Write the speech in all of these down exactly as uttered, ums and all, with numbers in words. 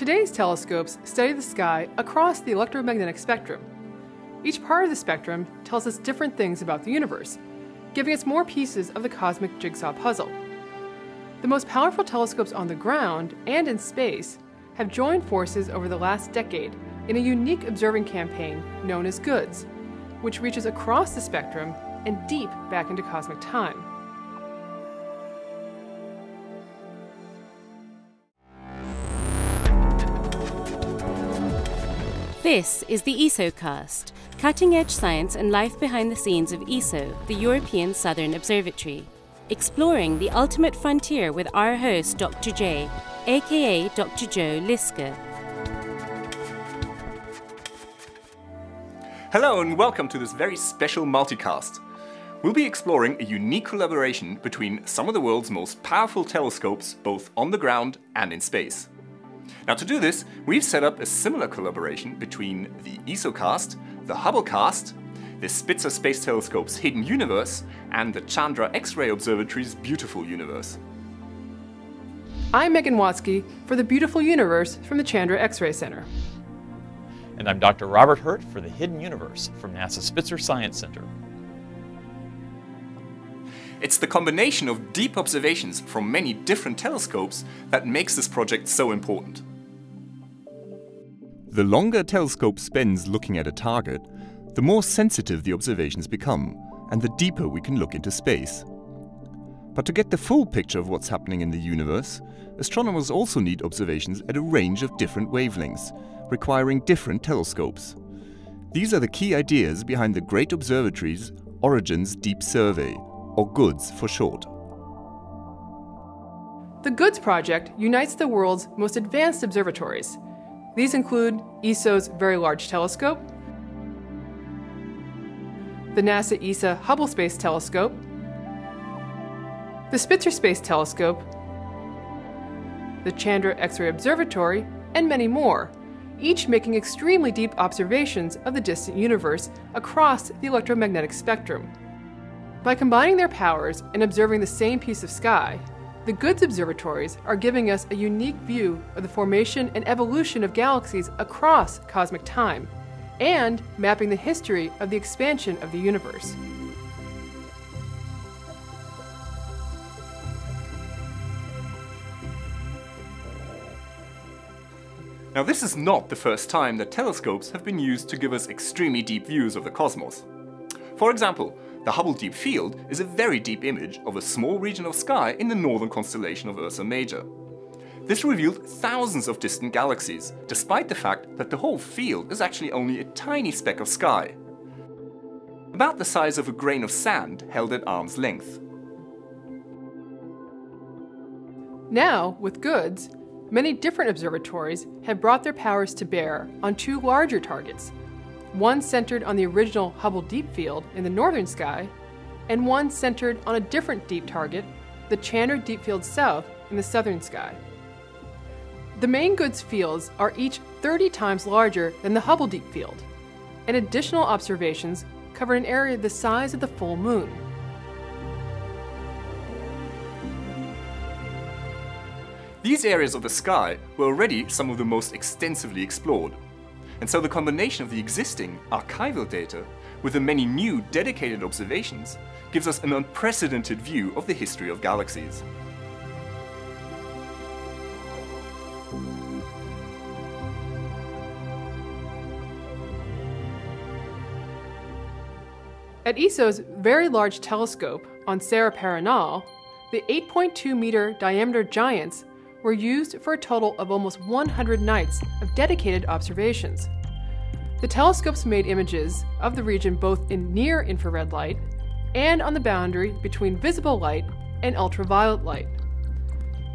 Today's telescopes study the sky across the electromagnetic spectrum. Each part of the spectrum tells us different things about the universe, giving us more pieces of the cosmic jigsaw puzzle. The most powerful telescopes on the ground and in space have joined forces over the last decade in a unique observing campaign known as GOODS, which reaches across the spectrum and deep back into cosmic time. This is the ESOcast, cutting-edge science and life behind the scenes of E S O, the European Southern Observatory. Exploring the ultimate frontier with our host, Doctor J, aka Doctor Joe Liske. Hello and welcome to this very special multicast. We'll be exploring a unique collaboration between some of the world's most powerful telescopes, both on the ground and in space. Now, to do this, we've set up a similar collaboration between the ESOcast, the Hubblecast, the Spitzer Space Telescope's Hidden Universe, and the Chandra X-ray Observatory's Beautiful Universe. I'm Megan Watsky for the Beautiful Universe from the Chandra X-ray Center. And I'm Doctor Robert Hurt for the Hidden Universe from NASA's Spitzer Science Center. It's the combination of deep observations from many different telescopes that makes this project so important. The longer a telescope spends looking at a target, the more sensitive the observations become, and the deeper we can look into space. But to get the full picture of what's happening in the universe, astronomers also need observations at a range of different wavelengths, requiring different telescopes. These are the key ideas behind the Great Observatories Origins Deep Survey, or GOODS for short. The GOODS project unites the world's most advanced observatories. These include E S O's Very Large Telescope, the NASA-E S A Hubble Space Telescope, the Spitzer Space Telescope, the Chandra X-ray Observatory, and many more, each making extremely deep observations of the distant universe across the electromagnetic spectrum. By combining their powers and observing the same piece of sky, the GOODS observatories are giving us a unique view of the formation and evolution of galaxies across cosmic time, and mapping the history of the expansion of the universe. Now, this is not the first time that telescopes have been used to give us extremely deep views of the cosmos. For example, the Hubble Deep Field is a very deep image of a small region of sky in the northern constellation of Ursa Major. This revealed thousands of distant galaxies, despite the fact that the whole field is actually only a tiny speck of sky, about the size of a grain of sand held at arm's length. Now, with GOODS, many different observatories have brought their powers to bear on two larger targets, one centered on the original Hubble Deep Field in the northern sky, and one centered on a different deep target, the Chandra Deep Field South in the southern sky. The main GOODS fields are each thirty times larger than the Hubble Deep Field, and additional observations cover an area the size of the full moon. These areas of the sky were already some of the most extensively explored. And so the combination of the existing archival data with the many new dedicated observations gives us an unprecedented view of the history of galaxies. At E S O's Very Large Telescope on Cerro Paranal, the eight point two meter diameter giants were used for a total of almost one hundred nights of dedicated observations. The telescopes made images of the region both in near-infrared light and on the boundary between visible light and ultraviolet light.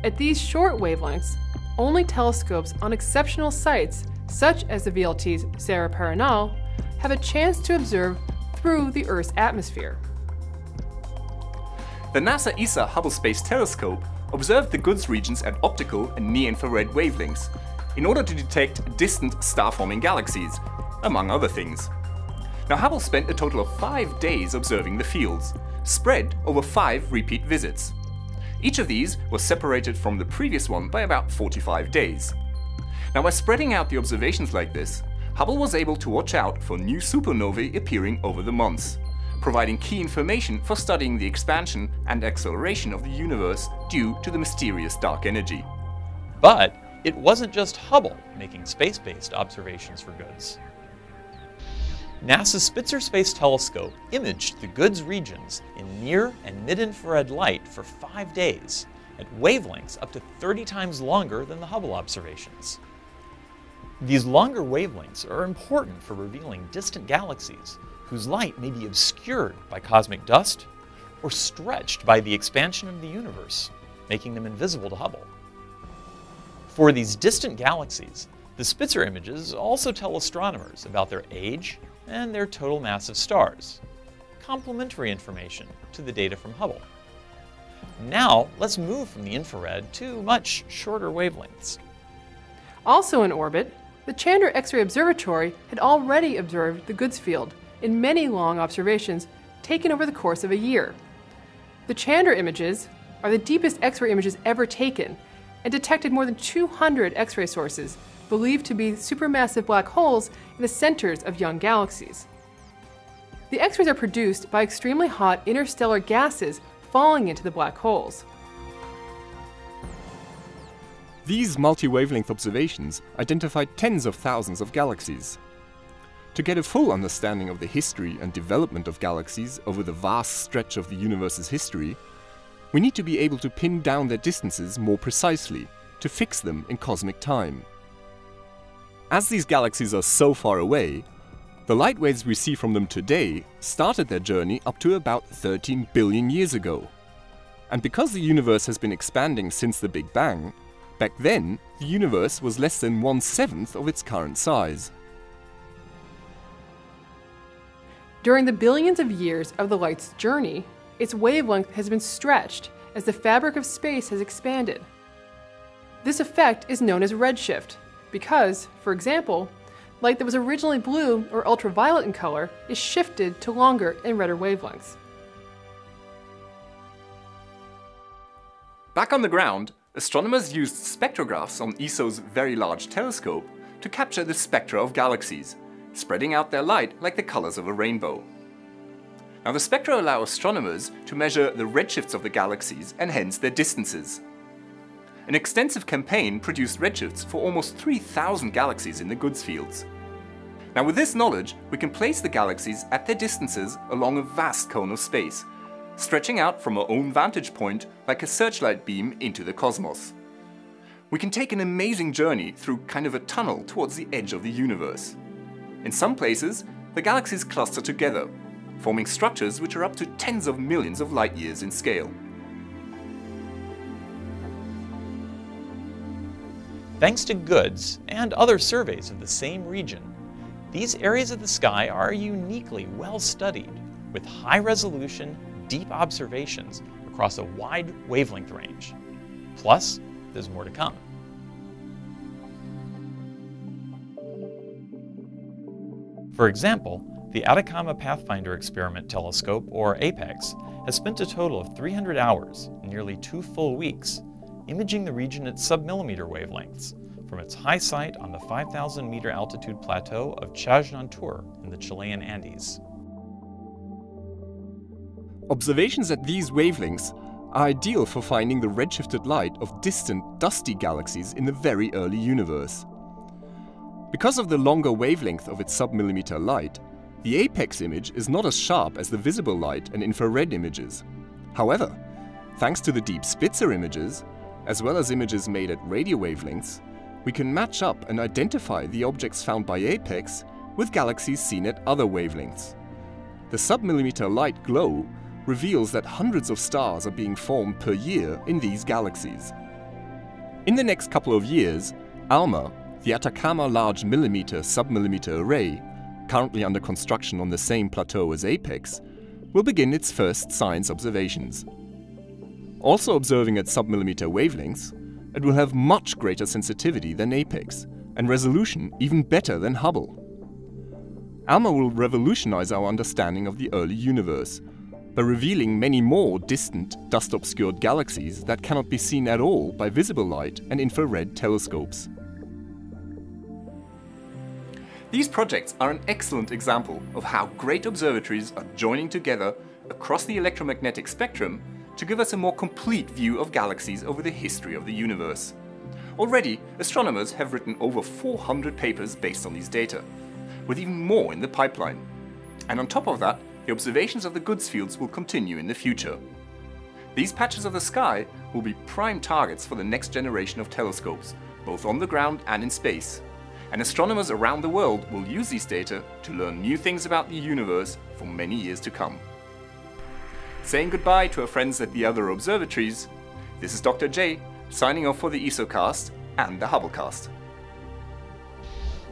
At these short wavelengths, only telescopes on exceptional sites, such as the V L T's Cerro Paranal, have a chance to observe through the Earth's atmosphere. The NASA-E S A Hubble Space Telescope observed the GOODS regions at optical and near-infrared wavelengths in order to detect distant star-forming galaxies, among other things. Now, Hubble spent a total of five days observing the fields, spread over five repeat visits. Each of these was separated from the previous one by about forty-five days. Now, by spreading out the observations like this, Hubble was able to watch out for new supernovae appearing over the months, providing key information for studying the expansion and acceleration of the universe due to the mysterious dark energy. But it wasn't just Hubble making space-based observations for GOODS. NASA's Spitzer Space Telescope imaged the GOODS regions in near and mid-infrared light for five days at wavelengths up to thirty times longer than the Hubble observations. These longer wavelengths are important for revealing distant galaxies whose light may be obscured by cosmic dust or stretched by the expansion of the universe, making them invisible to Hubble. For these distant galaxies, the Spitzer images also tell astronomers about their age and their total mass of stars, complementary information to the data from Hubble. Now, let's move from the infrared to much shorter wavelengths. Also in orbit, the Chandra X-ray Observatory had already observed the GOODS field in many long observations taken over the course of a year. The Chandra images are the deepest X-ray images ever taken and detected more than two hundred X-ray sources believed to be supermassive black holes in the centers of young galaxies. The X-rays are produced by extremely hot interstellar gases falling into the black holes. These multi-wavelength observations identified tens of thousands of galaxies. To get a full understanding of the history and development of galaxies over the vast stretch of the universe's history, we need to be able to pin down their distances more precisely, to fix them in cosmic time. As these galaxies are so far away, the light waves we see from them today started their journey up to about thirteen billion years ago. And because the universe has been expanding since the Big Bang, back then the universe was less than one-seventh of its current size. During the billions of years of the light's journey, its wavelength has been stretched as the fabric of space has expanded. This effect is known as redshift, because, for example, light that was originally blue or ultraviolet in color is shifted to longer and redder wavelengths. Back on the ground, astronomers used spectrographs on E S O's Very Large Telescope to capture the spectra of galaxies, spreading out their light like the colors of a rainbow. Now, the spectra allow astronomers to measure the redshifts of the galaxies and hence their distances. An extensive campaign produced redshifts for almost three thousand galaxies in the GOODS fields. Now, with this knowledge, we can place the galaxies at their distances along a vast cone of space, stretching out from our own vantage point like a searchlight beam into the cosmos. We can take an amazing journey through kind of a tunnel towards the edge of the universe. In some places, the galaxies cluster together, forming structures which are up to tens of millions of light years in scale. Thanks to GOODS and other surveys of the same region, these areas of the sky are uniquely well studied, with high-resolution, deep observations across a wide wavelength range. Plus, there's more to come. For example, the Atacama Pathfinder Experiment Telescope, or APEX, has spent a total of three hundred hours, nearly two full weeks, imaging the region at submillimeter wavelengths from its high site on the five thousand meter altitude plateau of Chajnantor in the Chilean Andes. Observations at these wavelengths are ideal for finding the redshifted light of distant, dusty galaxies in the very early universe. Because of the longer wavelength of its submillimeter light, the APEX image is not as sharp as the visible light and infrared images. However, thanks to the deep Spitzer images, as well as images made at radio wavelengths, we can match up and identify the objects found by APEX with galaxies seen at other wavelengths. The submillimeter light glow reveals that hundreds of stars are being formed per year in these galaxies. In the next couple of years, ALMA, the Atacama Large Millimeter Submillimeter Array, currently under construction on the same plateau as APEX, will begin its first science observations. Also observing at submillimeter wavelengths, it will have much greater sensitivity than APEX, and resolution even better than Hubble. ALMA will revolutionize our understanding of the early universe by revealing many more distant, dust-obscured galaxies that cannot be seen at all by visible light and infrared telescopes. These projects are an excellent example of how great observatories are joining together across the electromagnetic spectrum to give us a more complete view of galaxies over the history of the universe. Already, astronomers have written over four hundred papers based on these data, with even more in the pipeline. And on top of that, the observations of the GOODS fields will continue in the future. These patches of the sky will be prime targets for the next generation of telescopes, both on the ground and in space. And astronomers around the world will use these data to learn new things about the universe for many years to come. Saying goodbye to our friends at the other observatories, this is Doctor J, signing off for the ESOcast and the Hubblecast.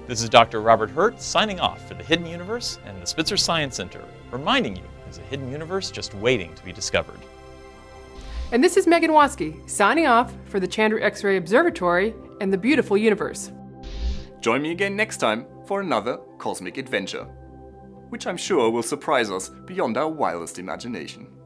This is Doctor Robert Hurt, signing off for the Hidden Universe and the Spitzer Science Center, reminding you there's a hidden universe just waiting to be discovered. And this is Megan Watsky, signing off for the Chandra X-ray Observatory and the Beautiful Universe. Join me again next time for another cosmic adventure, which I'm sure will surprise us beyond our wildest imagination.